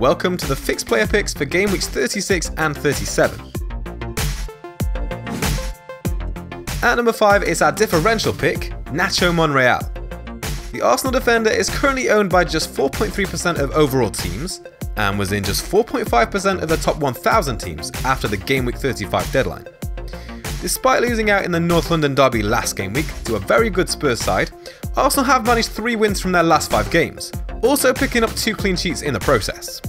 Welcome to the Fixed Player Picks for game weeks 36 and 37. At number 5 is our differential pick, Nacho Monreal. The Arsenal defender is currently owned by just 4.3% of overall teams and was in just 4.5% of the top 1,000 teams after the game week 35 deadline. Despite losing out in the North London derby last game week to a very good Spurs side, Arsenal have managed 3 wins from their last 5 games, also picking up 2 clean sheets in the process.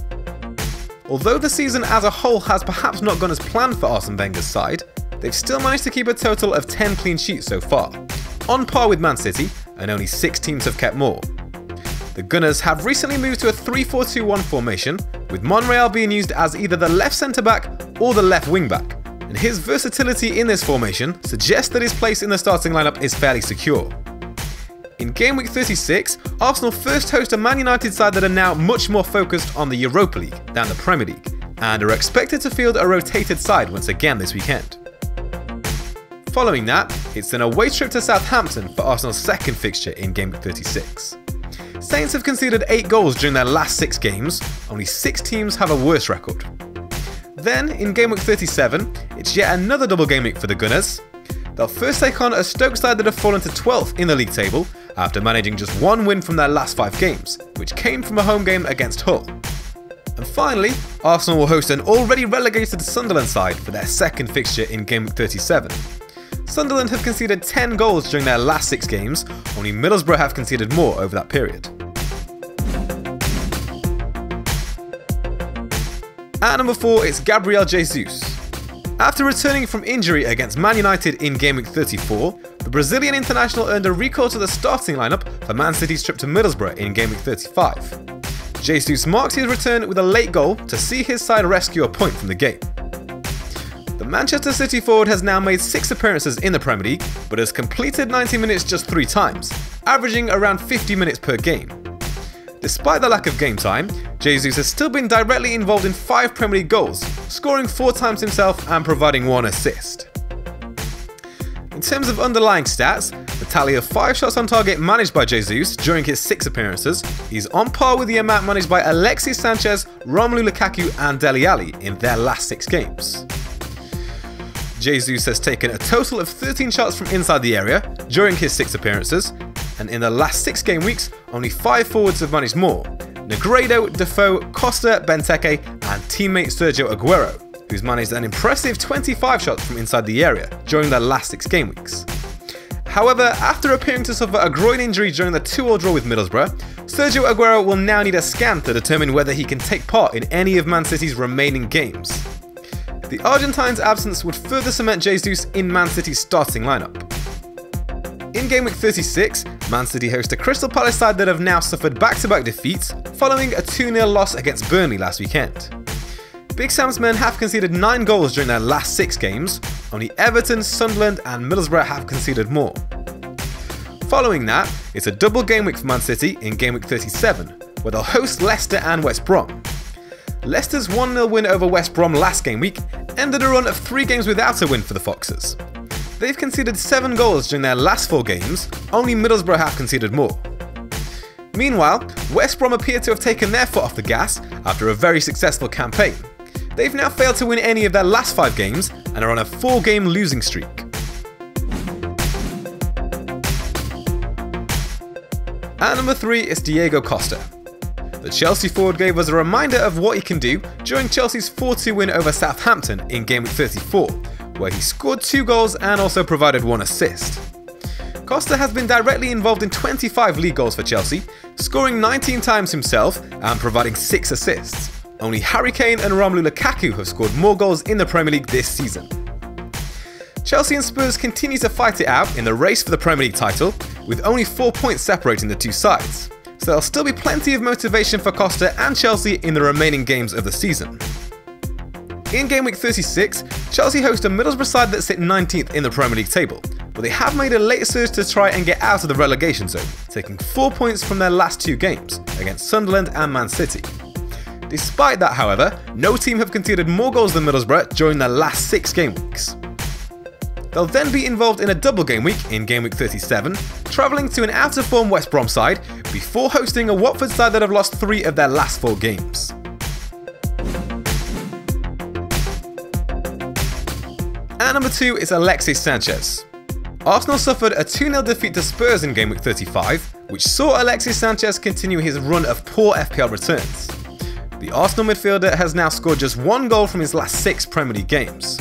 Although the season as a whole has perhaps not gone as planned for Arsene Wenger's side, they've still managed to keep a total of 10 clean sheets so far, on par with Man City, and only 6 teams have kept more. The Gunners have recently moved to a 3-4-2-1 formation, with Monreal being used as either the left centre-back or the left wing-back. And his versatility in this formation suggests that his place in the starting lineup is fairly secure. In game week 36, Arsenal first host a Man United side that are now much more focused on the Europa League than the Premier League, and are expected to field a rotated side once again this weekend. Following that, it's an away trip to Southampton for Arsenal's second fixture in game week 36. Saints have conceded 8 goals during their last 6 games, only 6 teams have a worse record. Then, in game week 37, it's yet another double game week for the Gunners. They'll first take on a Stoke side that have fallen to 12th in the league table after managing just 1 win from their last 5 games, which came from a home game against Hull. And finally, Arsenal will host an already relegated Sunderland side for their second fixture in game week 37. Sunderland have conceded 10 goals during their last 6 games, only Middlesbrough have conceded more over that period. At number 4 it's Gabriel Jesus. After returning from injury against Man United in game week 34, the Brazilian international earned a recall to the starting lineup for Man City's trip to Middlesbrough in game week 35. Jesus marked his return with a late goal to see his side rescue a point from the game. The Manchester City forward has now made 6 appearances in the Premier League, but has completed 90 minutes just 3 times, averaging around 50 minutes per game. Despite the lack of game time, Jesus has still been directly involved in 5 Premier League goals, scoring 4 times himself and providing 1 assist. In terms of underlying stats, the tally of 5 shots on target managed by Jesus during his 6 appearances is on par with the amount managed by Alexis Sanchez, Romelu Lukaku and Dele Alli in their last 6 games. Jesus has taken a total of 13 shots from inside the area during his 6 appearances, and in the last 6 game weeks, only 5 forwards have managed more: Negredo, Defoe, Costa, Benteke and teammate Sergio Aguero, who's managed an impressive 25 shots from inside the area during their last 6 game weeks. However, after appearing to suffer a groin injury during the 2-2 draw with Middlesbrough, Sergio Aguero will now need a scan to determine whether he can take part in any of Man City's remaining games. The Argentine's absence would further cement Jesus in Man City's starting lineup. In game week 36, Man City host a Crystal Palace side that have now suffered back-to-back defeats following a 2-0 loss against Burnley last weekend. Big Sam's men have conceded 9 goals during their last 6 games, only Everton, Sunderland and Middlesbrough have conceded more. Following that, it's a double game week for Man City in game week 37, where they'll host Leicester and West Brom. Leicester's 1-0 win over West Brom last game week ended a run of 3 games without a win for the Foxes. They've conceded 7 goals during their last 4 games, only Middlesbrough have conceded more. Meanwhile, West Brom appear to have taken their foot off the gas after a very successful campaign. They've now failed to win any of their last 5 games and are on a 4-game losing streak. At number 3 is Diego Costa. The Chelsea forward gave us a reminder of what he can do during Chelsea's 4-2 win over Southampton in game week 34. Where he scored 2 goals and also provided 1 assist. Costa has been directly involved in 25 league goals for Chelsea, scoring 19 times himself and providing 6 assists. Only Harry Kane and Romelu Lukaku have scored more goals in the Premier League this season. Chelsea and Spurs continue to fight it out in the race for the Premier League title, with only 4 points separating the 2 sides, so there'll still be plenty of motivation for Costa and Chelsea in the remaining games of the season. In game week 36, Chelsea host a Middlesbrough side that sit 19th in the Premier League table, but they have made a late surge to try and get out of the relegation zone, taking 4 points from their last 2 games, against Sunderland and Man City. Despite that, however, no team have conceded more goals than Middlesbrough during their last 6 game weeks. They'll then be involved in a double game week in game week 37, travelling to an out-of-form West Brom side before hosting a Watford side that have lost 3 of their last 4 games. At number 2 is Alexis Sanchez. Arsenal suffered a 2-0 defeat to Spurs in Game Week 35, which saw Alexis Sanchez continue his run of poor FPL returns. The Arsenal midfielder has now scored just one goal from his last 6 Premier League games.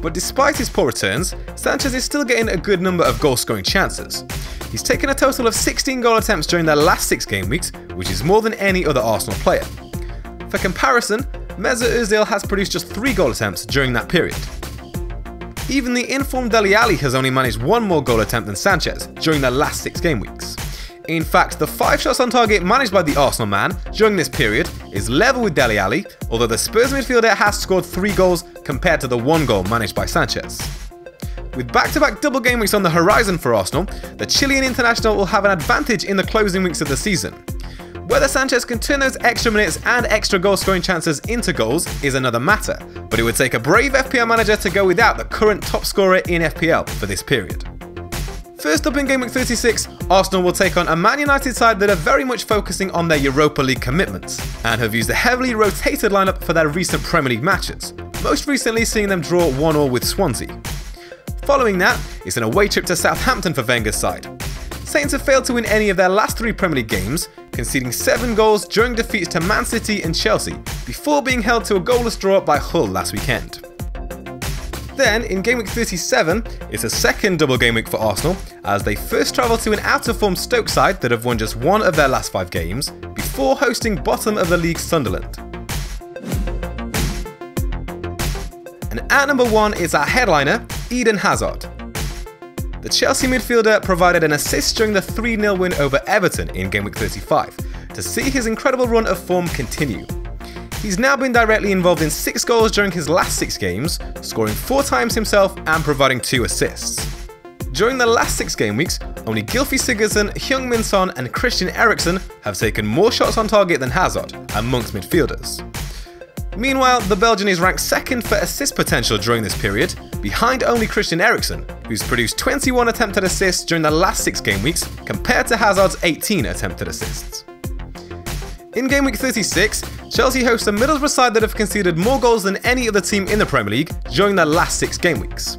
But despite his poor returns, Sanchez is still getting a good number of goal-scoring chances. He's taken a total of 16 goal attempts during their last 6 game weeks, which is more than any other Arsenal player. For comparison, Mesut Ozil has produced just 3 goal attempts during that period. Even the informed Dele Alli has only managed 1 more goal attempt than Sanchez during their last 6 game weeks. In fact, the 5 shots on target managed by the Arsenal man during this period is level with Dele Alli, although the Spurs midfielder has scored 3 goals compared to the 1 goal managed by Sanchez. With back-to-back double game weeks on the horizon for Arsenal, the Chilean international will have an advantage in the closing weeks of the season. Whether Sanchez can turn those extra minutes and extra goal-scoring chances into goals is another matter, but it would take a brave FPL manager to go without the current top scorer in FPL for this period. First up in Game Week 36, Arsenal will take on a Man United side that are very much focusing on their Europa League commitments, and have used a heavily rotated lineup for their recent Premier League matches, most recently seeing them draw 1-1 with Swansea. Following that, it's an away trip to Southampton for Wenger's side. Saints have failed to win any of their last 3 Premier League games, conceding 7 goals during defeats to Man City and Chelsea, before being held to a goalless draw by Hull last weekend. Then, in Game Week 37, it's a second double game week for Arsenal, as they first travel to an out-of-form Stoke side that have won just 1 of their last 5 games, before hosting bottom of the league Sunderland. And at number 1 is our headliner, Eden Hazard. The Chelsea midfielder provided an assist during the 3-0 win over Everton in Game Week 35, to see his incredible run of form continue. He's now been directly involved in 6 goals during his last 6 games, scoring 4 times himself and providing 2 assists. During the last 6 game weeks, only Gylfi Sigurdsson, Heung-Min Son and Christian Eriksen have taken more shots on target than Hazard amongst midfielders. Meanwhile, the Belgian is ranked 2nd for assist potential during this period, behind only Christian Eriksen, who's produced 21 attempted assists during the last 6 game weeks compared to Hazard's 18 attempted assists. In Game Week 36, Chelsea hosts a Middlesbrough side that have conceded more goals than any other team in the Premier League during their last 6 game weeks.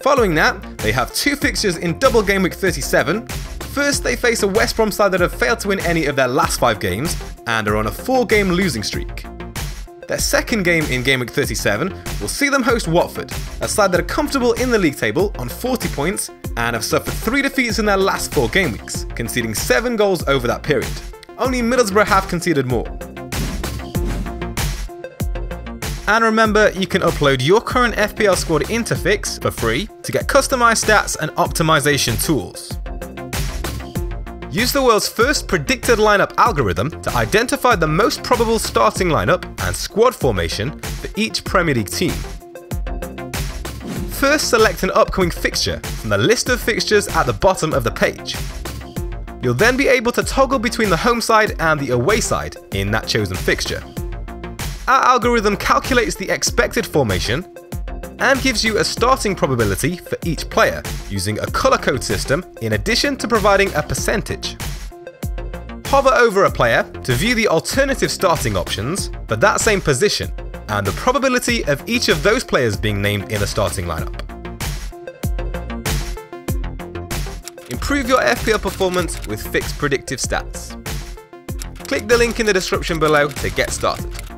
Following that, they have 2 fixtures in double Game Week 37. First, they face a West Brom side that have failed to win any of their last 5 games and are on a 4-game losing streak. Their second game in Game Week 37 will see them host Watford, a side that are comfortable in the league table on 40 points and have suffered 3 defeats in their last 4 game weeks, conceding 7 goals over that period. Only Middlesbrough have conceded more. And remember, you can upload your current FPL squad into Fix for free to get customized stats and optimization tools. Use the world's first predicted lineup algorithm to identify the most probable starting lineup and squad formation for each Premier League team. First, select an upcoming fixture from the list of fixtures at the bottom of the page. You'll then be able to toggle between the home side and the away side in that chosen fixture. Our algorithm calculates the expected formation and gives you a starting probability for each player using a colour code system in addition to providing a percentage. Hover over a player to view the alternative starting options for that same position and the probability of each of those players being named in the starting lineup. Improve your FPL performance with Fix predictive stats. Click the link in the description below to get started.